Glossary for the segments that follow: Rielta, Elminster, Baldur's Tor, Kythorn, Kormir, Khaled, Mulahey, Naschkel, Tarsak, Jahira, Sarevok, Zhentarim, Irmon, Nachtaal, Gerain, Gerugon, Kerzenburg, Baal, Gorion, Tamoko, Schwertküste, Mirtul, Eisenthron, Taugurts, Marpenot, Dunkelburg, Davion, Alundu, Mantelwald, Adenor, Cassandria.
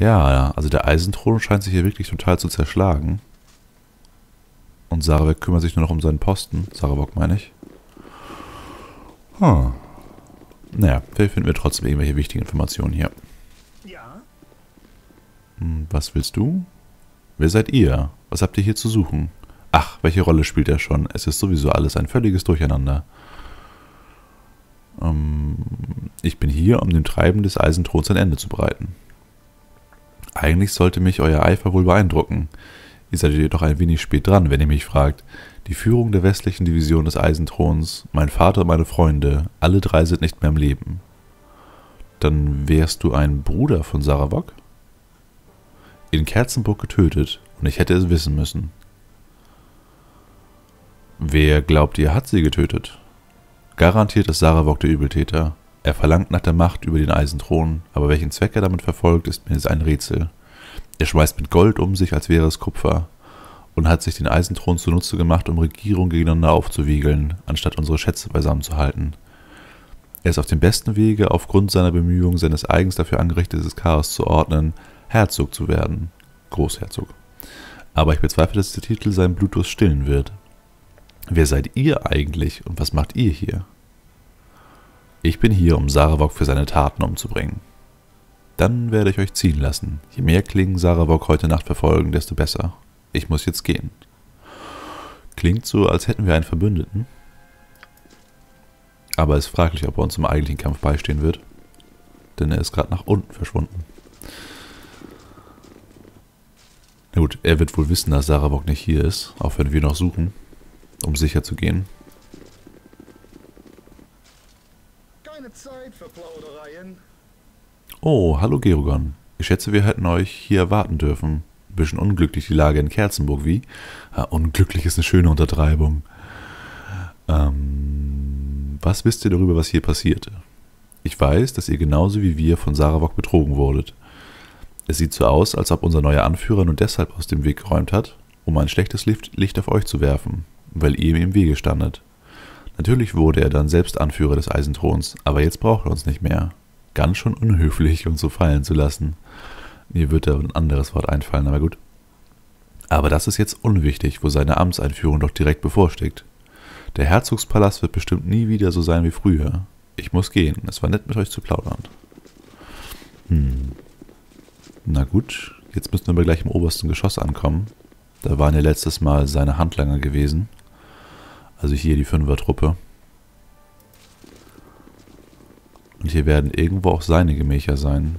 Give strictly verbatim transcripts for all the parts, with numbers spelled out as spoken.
Ja, also der Eisenthron scheint sich hier wirklich total zu zerschlagen. Und Sarevok kümmert sich nur noch um seinen Posten. Sarevok meine ich. Hm. Naja, vielleicht finden wir trotzdem irgendwelche wichtigen Informationen hier. Ja. Hm, was willst du? Wer seid ihr? Was habt ihr hier zu suchen? Ach, welche Rolle spielt er schon? Es ist sowieso alles ein völliges Durcheinander. Ähm, ich bin hier, um dem Treiben des Eisenthrons ein Ende zu bereiten. Eigentlich sollte mich euer Eifer wohl beeindrucken. Ihr seid jedoch ein wenig spät dran, wenn ihr mich fragt. Die Führung der westlichen Division des Eisenthrons, mein Vater und meine Freunde, alle drei sind nicht mehr am Leben. Dann wärst du ein Bruder von Sarevok? In Kerzenburg getötet und ich hätte es wissen müssen. Wer glaubt ihr, hat sie getötet? Garantiert ist Sarevok der Übeltäter. Er verlangt nach der Macht über den Eisenthron, aber welchen Zweck er damit verfolgt, ist mir ein Rätsel. Er schmeißt mit Gold um sich, als wäre es Kupfer, und hat sich den Eisenthron zunutze gemacht, um Regierungen gegeneinander aufzuwiegeln, anstatt unsere Schätze beisammen zu halten. Er ist auf dem besten Wege, aufgrund seiner Bemühungen, seines eigens dafür angerichtetes Chaos zu ordnen, Herzog zu werden. Großherzog. Aber ich bezweifle, dass der Titel seinen Blutdurst stillen wird. Wer seid ihr eigentlich und was macht ihr hier? Ich bin hier, um Sarevok für seine Taten umzubringen. Dann werde ich euch ziehen lassen. Je mehr Klingen Sarevok heute Nacht verfolgen, desto besser. Ich muss jetzt gehen. Klingt so, als hätten wir einen Verbündeten. Aber es ist fraglich, ob er uns im eigentlichen Kampf beistehen wird. Denn er ist gerade nach unten verschwunden. Na gut, er wird wohl wissen, dass Sarevok nicht hier ist, auch wenn wir noch suchen, um sicher zu gehen. Keine Zeit für Plaudereien. Oh, hallo Gerugon. Ich schätze, wir hätten euch hier erwarten dürfen. Ein bisschen unglücklich die Lage in Kerzenburg, wie? Ja, unglücklich ist eine schöne Untertreibung. Ähm, was wisst ihr darüber, was hier passierte? Ich weiß, dass ihr genauso wie wir von Sarevok betrogen wurdet. Es sieht so aus, als ob unser neuer Anführer nur deshalb aus dem Weg geräumt hat, um ein schlechtes Licht auf euch zu werfen, weil ihr ihm im Wege standet. Natürlich wurde er dann selbst Anführer des Eisenthrons, aber jetzt braucht er uns nicht mehr. Ganz schon unhöflich, uns so fallen zu lassen. Mir wird da ein anderes Wort einfallen, aber gut. Aber das ist jetzt unwichtig, wo seine Amtseinführung doch direkt bevorsteht. Der Herzogspalast wird bestimmt nie wieder so sein wie früher. Ich muss gehen, es war nett mit euch zu plaudern. Hm... Na gut, jetzt müssen wir gleich im obersten Geschoss ankommen. Da waren ja letztes Mal seine Handlanger gewesen. Also hier die Fünfertruppe. Und hier werden irgendwo auch seine Gemächer sein.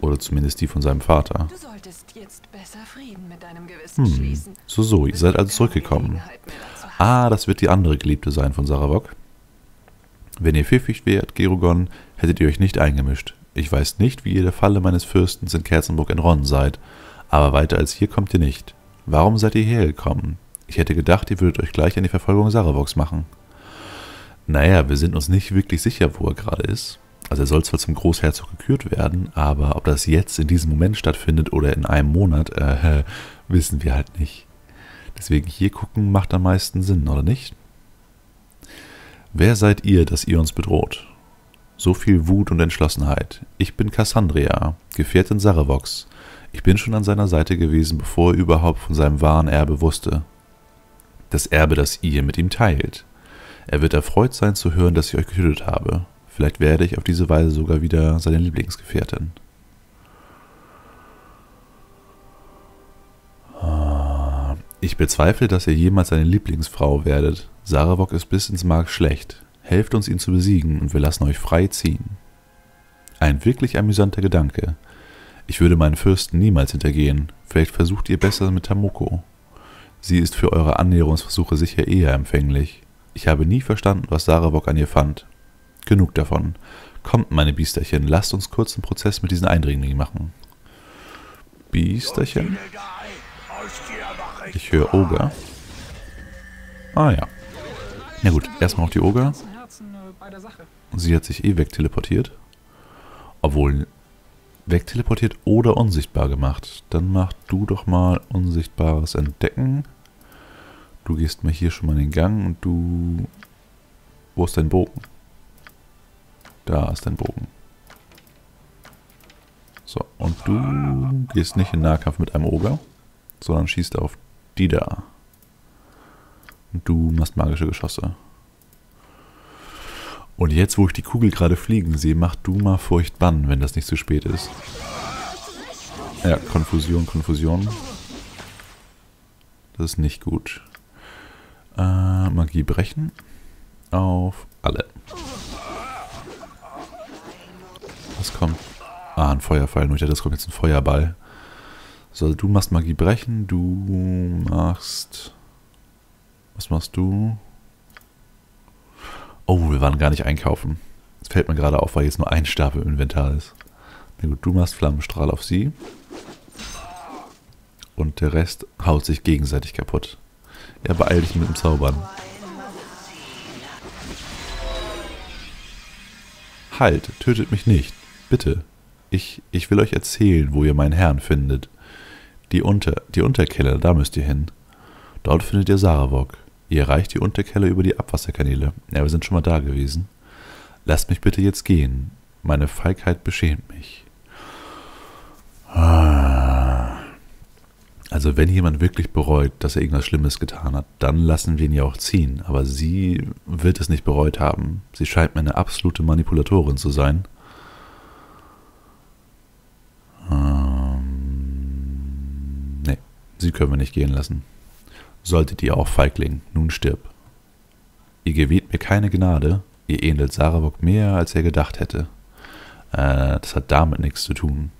Oder zumindest die von seinem Vater. Du solltest jetzt besser Frieden mit deinem Gewissen hm. schließen. So, so, ihr seid also zurückgekommen. Ah, das wird die andere Geliebte sein von Sarevok. Wenn ihr pfiffig wärt, Gerugon, hättet ihr euch nicht eingemischt. Ich weiß nicht, wie ihr der Falle meines Fürstens in Kerzenburg entronnen seid, aber weiter als hier kommt ihr nicht. Warum seid ihr hergekommen? Ich hätte gedacht, ihr würdet euch gleich an die Verfolgung Sarevoks machen. Naja, wir sind uns nicht wirklich sicher, wo er gerade ist. Also er soll zwar zum Großherzog gekürt werden, aber ob das jetzt in diesem Moment stattfindet oder in einem Monat, äh, wissen wir halt nicht. Deswegen hier gucken macht am meisten Sinn, oder nicht? Wer seid ihr, dass ihr uns bedroht? So viel Wut und Entschlossenheit. Ich bin Cassandria, Gefährtin Sarevoks. Ich bin schon an seiner Seite gewesen, bevor er überhaupt von seinem wahren Erbe wusste. Das Erbe, das ihr mit ihm teilt. Er wird erfreut sein zu hören, dass ich euch getötet habe. Vielleicht werde ich auf diese Weise sogar wieder seine Lieblingsgefährtin. Ich bezweifle, dass ihr jemals seine Lieblingsfrau werdet. Sarevok ist bis ins Mark schlecht. Helft uns, ihn zu besiegen, und wir lassen euch frei ziehen. Ein wirklich amüsanter Gedanke. Ich würde meinen Fürsten niemals hintergehen. Vielleicht versucht ihr besser mit Tamoko. Sie ist für eure Annäherungsversuche sicher eher empfänglich. Ich habe nie verstanden, was Sarevok an ihr fand. Genug davon. Kommt, meine Biesterchen, lasst uns kurz einen Prozess mit diesen Eindringlingen machen. Biesterchen? Ich höre Oger. Ah ja. Na gut, erstmal noch die Oger. Sie hat sich eh wegteleportiert. Obwohl, wegteleportiert oder unsichtbar gemacht. Dann mach du doch mal unsichtbares Entdecken. Du gehst mal hier schon mal in den Gang und du... Wo ist dein Bogen? Da ist dein Bogen. So, und du gehst nicht in Nahkampf mit einem Ogre, sondern schießt auf die da. Und du machst magische Geschosse. Und jetzt, wo ich die Kugel gerade fliegen sehe, mach du mal Furchtbann, wenn das nicht zu spät ist. Ja, Konfusion, Konfusion. Das ist nicht gut. Äh, Magie brechen. Auf alle. Was kommt? Ah, ein Feuerfall. Nur ich dachte, das kommt jetzt ein Feuerball. So, du machst Magie brechen. Du machst... Was machst du? Oh, wir waren gar nicht einkaufen. Das fällt mir gerade auf, weil jetzt nur ein Stapel im Inventar ist. Na gut, du machst Flammenstrahl auf sie. Und der Rest haut sich gegenseitig kaputt. Ja, beeil dich mit dem Zaubern. Halt, tötet mich nicht. Bitte. Ich, ich will euch erzählen, wo ihr meinen Herrn findet. Die, Unter, die Unterkeller, da müsst ihr hin. Dort findet ihr Sarevok. Ihr erreicht die Unterkeller über die Abwasserkanäle. Ja, wir sind schon mal da gewesen. Lasst mich bitte jetzt gehen. Meine Feigheit beschämt mich. Also wenn jemand wirklich bereut, dass er irgendwas Schlimmes getan hat, dann lassen wir ihn ja auch ziehen. Aber sie wird es nicht bereut haben. Sie scheint mir eine absolute Manipulatorin zu sein. Ähm, nee, sie können wir nicht gehen lassen. Solltet ihr auch, Feigling, nun stirb. Ihr gewährt mir keine Gnade, ihr ähnelt Sarevok mehr, als er gedacht hätte. Äh, das hat damit nichts zu tun.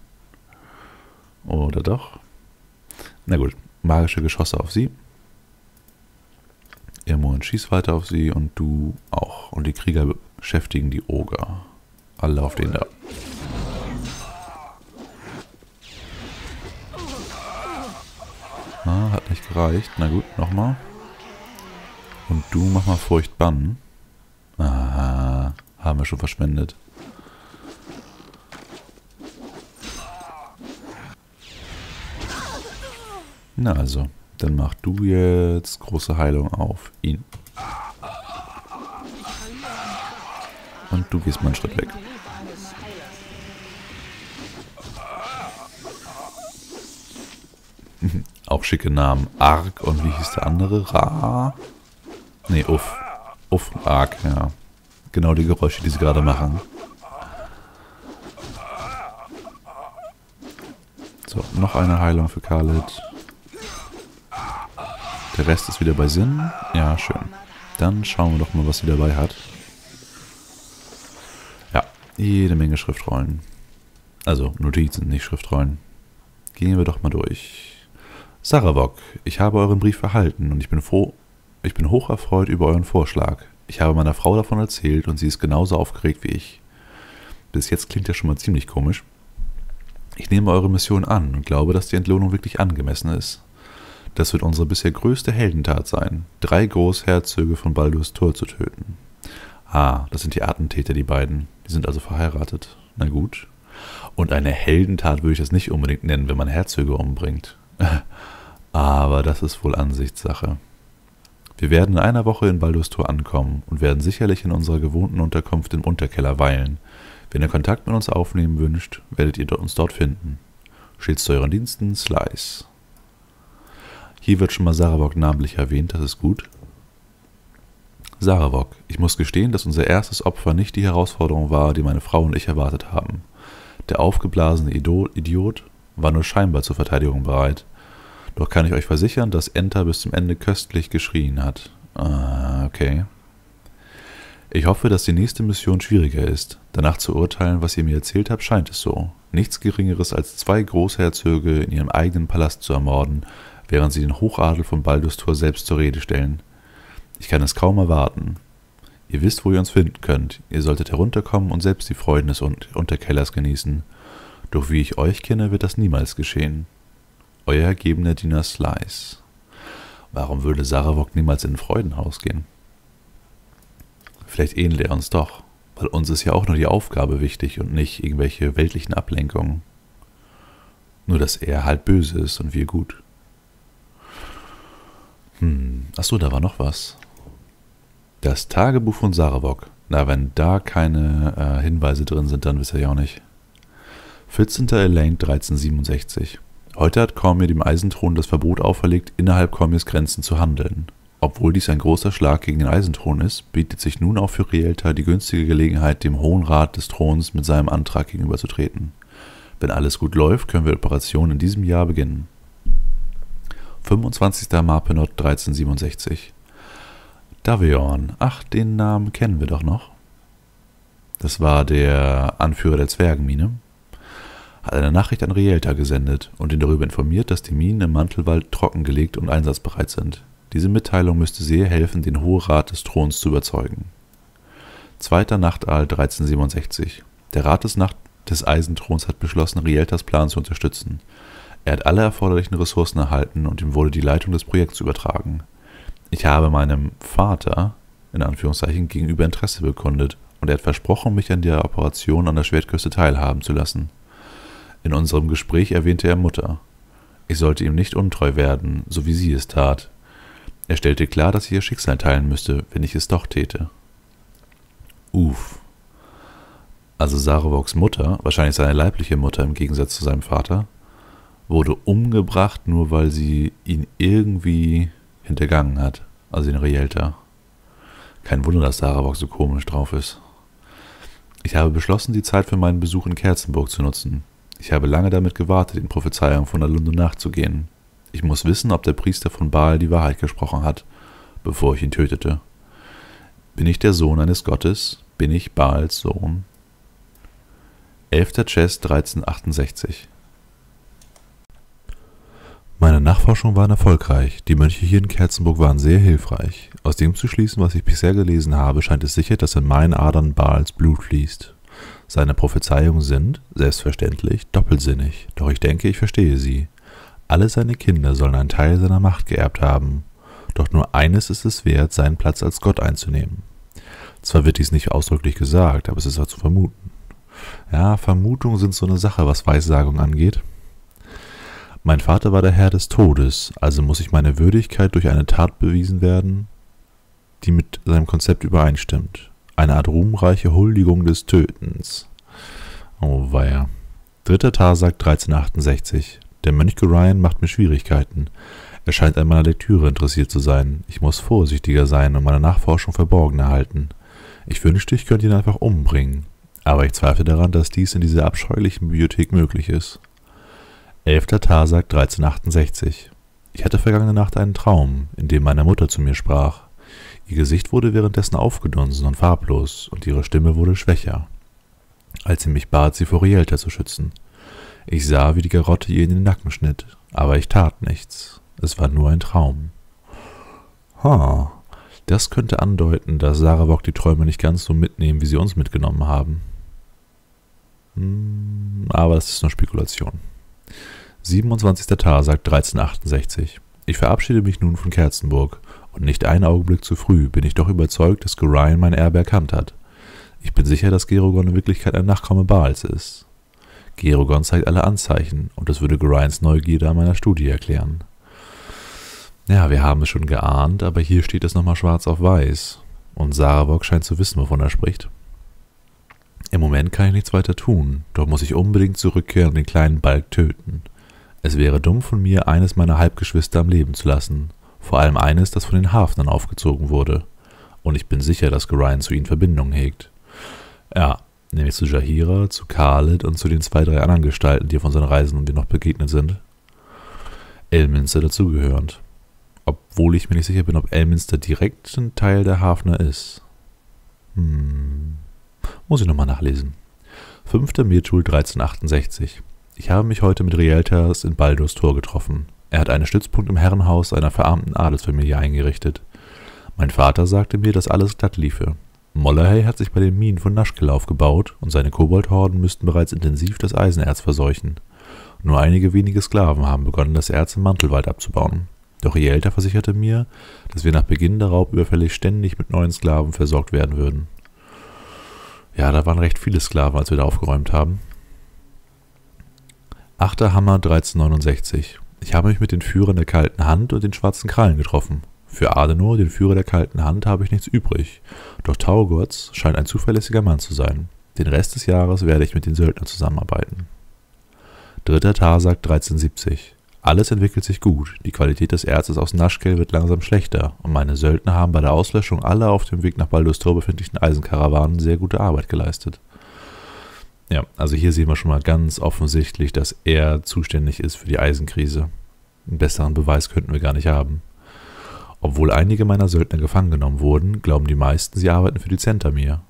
Oder doch? Na gut, magische Geschosse auf sie. Irmon schießt weiter auf sie und du auch. Und die Krieger beschäftigen die Oger. Alle auf den da. Ah, hat nicht gereicht. Na gut, nochmal. Und du mach mal Furchtbann. Ah, haben wir schon verschwendet. Na also, dann mach du jetzt große Heilung auf ihn. Und du gehst mal einen Schritt weg. Auch schicke Namen. Arg und wie hieß der andere? Ra? Ne, Uff. Uff und Arg, ja. Genau die Geräusche, die sie gerade machen. So, noch eine Heilung für Khaled. Der Rest ist wieder bei Sinn. Ja, schön. Dann schauen wir doch mal, was sie dabei hat. Ja, jede Menge Schriftrollen. Also, Notizen, nicht Schriftrollen. Gehen wir doch mal durch. Sarevok, ich habe euren Brief erhalten und ich bin froh, ich bin hoch erfreut über euren Vorschlag. Ich habe meiner Frau davon erzählt und sie ist genauso aufgeregt wie ich. Bis jetzt klingt das schon mal ziemlich komisch. Ich nehme eure Mission an und glaube, dass die Entlohnung wirklich angemessen ist. Das wird unsere bisher größte Heldentat sein, drei Großherzöge von Baldur's Tor zu töten. Ah, das sind die Attentäter, die beiden. Die sind also verheiratet. Na gut. Und eine Heldentat würde ich das nicht unbedingt nennen, wenn man Herzöge umbringt. Aber das ist wohl Ansichtssache. Wir werden in einer Woche in Baldur's Tor ankommen und werden sicherlich in unserer gewohnten Unterkunft im Unterkeller weilen. Wenn ihr Kontakt mit uns aufnehmen wünscht, werdet ihr uns dort finden. Stets zu euren Diensten, Slice. Hier wird schon mal Sarevok namentlich erwähnt, das ist gut. Sarevok, ich muss gestehen, dass unser erstes Opfer nicht die Herausforderung war, die meine Frau und ich erwartet haben. Der aufgeblasene Idiot war nur scheinbar zur Verteidigung bereit. Doch kann ich euch versichern, dass Enter bis zum Ende köstlich geschrien hat. Ah, okay. Ich hoffe, dass die nächste Mission schwieriger ist. Danach zu urteilen, was ihr mir erzählt habt, scheint es so. Nichts Geringeres als zwei Großherzöge in ihrem eigenen Palast zu ermorden, während sie den Hochadel von Baldur's Tor selbst zur Rede stellen. Ich kann es kaum erwarten. Ihr wisst, wo ihr uns finden könnt. Ihr solltet herunterkommen und selbst die Freuden des Unterkellers genießen. Doch wie ich euch kenne, wird das niemals geschehen. Euer ergebener Diener Slice. Warum würde Sarevok niemals in ein Freudenhaus gehen? Vielleicht ähnelt er uns doch, weil uns ist ja auch nur die Aufgabe wichtig und nicht irgendwelche weltlichen Ablenkungen. Nur, dass er halt böse ist und wir gut. Hm, achso, da war noch was. Das Tagebuch von Sarevok. Na, wenn da keine äh, Hinweise drin sind, dann wisst ihr ja auch nicht. vierzehnter Elaine dreizehnhundertsiebenundsechzig. Heute hat Kormir dem Eisenthron das Verbot auferlegt, innerhalb Kormirs Grenzen zu handeln. Obwohl dies ein großer Schlag gegen den Eisenthron ist, bietet sich nun auch für Rielta die günstige Gelegenheit, dem Hohen Rat des Throns mit seinem Antrag gegenüberzutreten. Wenn alles gut läuft, können wir Operationen in diesem Jahr beginnen. fünfundzwanzigster Marpenot dreizehnhundertsiebenundsechzig. Davion, ach, den Namen kennen wir doch noch. Das war der Anführer der Zwergenmine. Hat eine Nachricht an Rielta gesendet und ihn darüber informiert, dass die Minen im Mantelwald trockengelegt und einsatzbereit sind. Diese Mitteilung müsste sehr helfen, den Hohen Rat des Throns zu überzeugen. zweiter Nachtaal dreizehnhundertsiebenundsechzig. Der Rat des, Nacht des Eisenthrons hat beschlossen, Rieltas Plan zu unterstützen. Er hat alle erforderlichen Ressourcen erhalten und ihm wurde die Leitung des Projekts übertragen. Ich habe meinem Vater, in Anführungszeichen, gegenüber Interesse bekundet und er hat versprochen, mich an der Operation an der Schwertküste teilhaben zu lassen. In unserem Gespräch erwähnte er Mutter. Ich sollte ihm nicht untreu werden, so wie sie es tat. Er stellte klar, dass ich ihr Schicksal teilen müsste, wenn ich es doch täte. Uff. Also Sarevoks Mutter, wahrscheinlich seine leibliche Mutter im Gegensatz zu seinem Vater, wurde umgebracht, nur weil sie ihn irgendwie hintergangen hat, also in Rielta. Kein Wunder, dass Sarevok so komisch drauf ist. Ich habe beschlossen, die Zeit für meinen Besuch in Kerzenburg zu nutzen. Ich habe lange damit gewartet, den Prophezeiungen von Alundu nachzugehen. Ich muss wissen, ob der Priester von Baal die Wahrheit gesprochen hat, bevor ich ihn tötete. Bin ich der Sohn eines Gottes? Bin ich Baals Sohn? elfter Chess dreizehnhundertachtundsechzig. Meine Nachforschungen waren erfolgreich. Die Mönche hier in Kerzenburg waren sehr hilfreich. Aus dem zu schließen, was ich bisher gelesen habe, scheint es sicher, dass in meinen Adern Baals Blut fließt. Seine Prophezeiungen sind, selbstverständlich, doppelsinnig, doch ich denke, ich verstehe sie. Alle seine Kinder sollen einen Teil seiner Macht geerbt haben. Doch nur eines ist es wert, seinen Platz als Gott einzunehmen. Zwar wird dies nicht ausdrücklich gesagt, aber es ist auch zu vermuten. Ja, Vermutungen sind so eine Sache, was Weissagung angeht. Mein Vater war der Herr des Todes, also muss ich meine Würdigkeit durch eine Tat bewiesen werden, die mit seinem Konzept übereinstimmt. Eine Art ruhmreiche Huldigung des Tötens. Oh weia. Dritter Tarsak dreizehnhundertachtundsechzig. Der Mönch Gerain macht mir Schwierigkeiten. Er scheint an meiner Lektüre interessiert zu sein. Ich muss vorsichtiger sein und meine Nachforschung verborgen erhalten. Ich wünschte, ich könnte ihn einfach umbringen. Aber ich zweifle daran, dass dies in dieser abscheulichen Bibliothek möglich ist. elfter Tarsak dreizehnhundertachtundsechzig. Ich hatte vergangene Nacht einen Traum, in dem meine Mutter zu mir sprach. Ihr Gesicht wurde währenddessen aufgedunsen und farblos, und ihre Stimme wurde schwächer, als sie mich bat, sie vor Rielta zu schützen. Ich sah, wie die Garotte ihr in den Nacken schnitt, aber ich tat nichts. Es war nur ein Traum. Ha, das könnte andeuten, dass Sarevok die Träume nicht ganz so mitnehmen, wie sie uns mitgenommen haben. Hm, aber das ist nur Spekulation. siebenundzwanzigster Tarsak dreizehnhundertachtundsechzig. Ich verabschiede mich nun von Kerzenburg, und nicht einen Augenblick zu früh bin ich doch überzeugt, dass Gorion mein Erbe erkannt hat. Ich bin sicher, dass Gerugon in Wirklichkeit ein Nachkomme Baals ist. Gerugon zeigt alle Anzeichen, und das würde Gorions Neugierde an meiner Studie erklären. Ja, wir haben es schon geahnt, aber hier steht es nochmal schwarz auf weiß, und Sarevok scheint zu wissen, wovon er spricht. Im Moment kann ich nichts weiter tun, doch muss ich unbedingt zurückkehren und den kleinen Balg töten. Es wäre dumm von mir, eines meiner Halbgeschwister am Leben zu lassen, vor allem eines, das von den Hafnern aufgezogen wurde. Und ich bin sicher, dass Gorion zu ihnen Verbindungen hegt. Ja, nämlich zu Jahira, zu Khalid und zu den zwei, drei anderen Gestalten, die auf unseren Reisen und dir noch begegnet sind. Elminster dazugehörend. Obwohl ich mir nicht sicher bin, ob Elminster direkt ein Teil der Hafner ist. Hm... Muss ich nochmal nachlesen. fünfter Mirtul dreizehnhundertachtundsechzig. Ich habe mich heute mit Rieltas in Baldur's Tor getroffen. Er hat einen Stützpunkt im Herrenhaus einer verarmten Adelsfamilie eingerichtet. Mein Vater sagte mir, dass alles glatt liefe. Mulahey hat sich bei den Minen von Naschkel aufgebaut und seine Koboldhorden müssten bereits intensiv das Eisenerz verseuchen. Nur einige wenige Sklaven haben begonnen, das Erz im Mantelwald abzubauen. Doch Rielta versicherte mir, dass wir nach Beginn der Raubüberfälle ständig mit neuen Sklaven versorgt werden würden. Ja, da waren recht viele Sklaven, als wir da aufgeräumt haben. achter Hammer dreizehnhundertneunundsechzig. Ich habe mich mit den Führern der kalten Hand und den schwarzen Krallen getroffen. Für Adenor, den Führer der kalten Hand, habe ich nichts übrig. Doch Taugurts scheint ein zuverlässiger Mann zu sein. Den Rest des Jahres werde ich mit den Söldnern zusammenarbeiten. Dritter Tarsak dreizehnhundertsiebzig. Alles entwickelt sich gut, die Qualität des Erzes aus Naschkel wird langsam schlechter und meine Söldner haben bei der Auslöschung aller auf dem Weg nach Baldur's Tor befindlichen Eisenkarawanen sehr gute Arbeit geleistet. Ja, also hier sehen wir schon mal ganz offensichtlich, dass er zuständig ist für die Eisenkrise. Einen besseren Beweis könnten wir gar nicht haben. Obwohl einige meiner Söldner gefangen genommen wurden, glauben die meisten, sie arbeiten für die Zhentamir.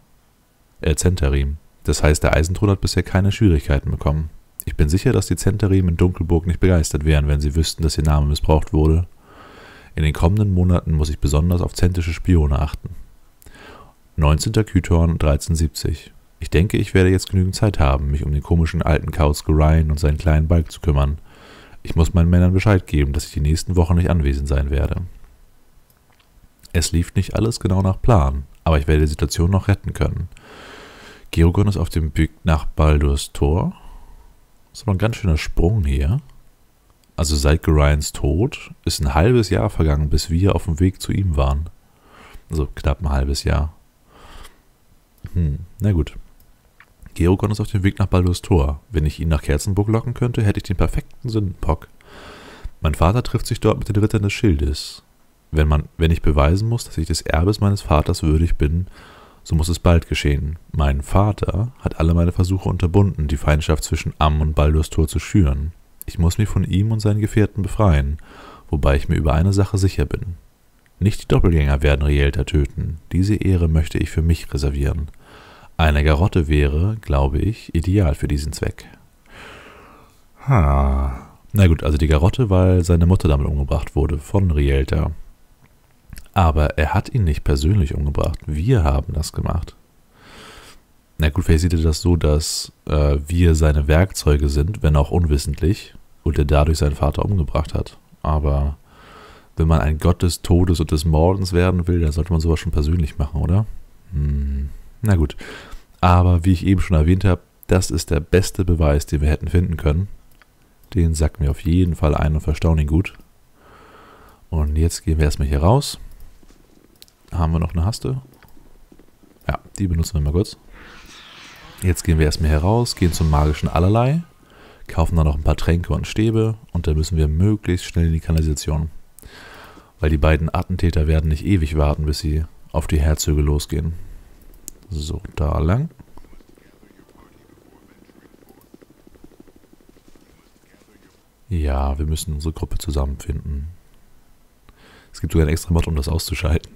Äh, Zhentarim. Das heißt, der Eisenthron hat bisher keine Schwierigkeiten bekommen. Ich bin sicher, dass die Zhentarim in Dunkelburg nicht begeistert wären, wenn sie wüssten, dass ihr Name missbraucht wurde. In den kommenden Monaten muss ich besonders auf zentische Spione achten. neunzehnter Kythorn dreizehnhundertsiebzig. Ich denke, ich werde jetzt genügend Zeit haben, mich um den komischen alten Kauz Gerain und seinen kleinen Balk zu kümmern. Ich muss meinen Männern Bescheid geben, dass ich die nächsten Wochen nicht anwesend sein werde. Es lief nicht alles genau nach Plan, aber ich werde die Situation noch retten können. Gerugon ist auf dem Weg nach Baldur's Tor. Das ist noch ein ganz schöner Sprung hier. Also seit Gerains Tod ist ein halbes Jahr vergangen, bis wir auf dem Weg zu ihm waren. Also knapp ein halbes Jahr. Hm, na gut. Gerugon ist auf dem Weg nach Baldur's Tor. Wenn ich ihn nach Kerzenburg locken könnte, hätte ich den perfekten Sündenbock. Mein Vater trifft sich dort mit den Rittern des Schildes. Wenn, man, wenn ich beweisen muss, dass ich des Erbes meines Vaters würdig bin, so muss es bald geschehen. Mein Vater hat alle meine Versuche unterbunden, die Feindschaft zwischen Am und Baldur's Tor zu schüren. Ich muss mich von ihm und seinen Gefährten befreien, wobei ich mir über eine Sache sicher bin. Nicht die Doppelgänger werden Rielta töten. Diese Ehre möchte ich für mich reservieren. Eine Garotte wäre, glaube ich, ideal für diesen Zweck. Ha. Na gut, also die Garotte, weil seine Mutter damit umgebracht wurde, von Rielta. Aber er hat ihn nicht persönlich umgebracht. Wir haben das gemacht. Na gut, vielleicht sieht er das so, dass äh, wir seine Werkzeuge sind, wenn auch unwissentlich, und er dadurch seinen Vater umgebracht hat. Aber wenn man ein Gott des Todes und des Mordens werden will, dann sollte man sowas schon persönlich machen, oder? Hm, na gut. Aber wie ich eben schon erwähnt habe, das ist der beste Beweis, den wir hätten finden können. Den sacken wir auf jeden Fall ein und verstauen ihn gut. Und jetzt gehen wir erstmal hier raus. Haben wir noch eine Haste? Ja, die benutzen wir mal kurz. Jetzt gehen wir erstmal heraus, gehen zum magischen Allerlei, kaufen dann noch ein paar Tränke und Stäbe und dann müssen wir möglichst schnell in die Kanalisation. Weil die beiden Attentäter werden nicht ewig warten, bis sie auf die Herzöge losgehen. So, da lang. Ja, wir müssen unsere Gruppe zusammenfinden. Es gibt sogar einen extra Mod, um das auszuschalten.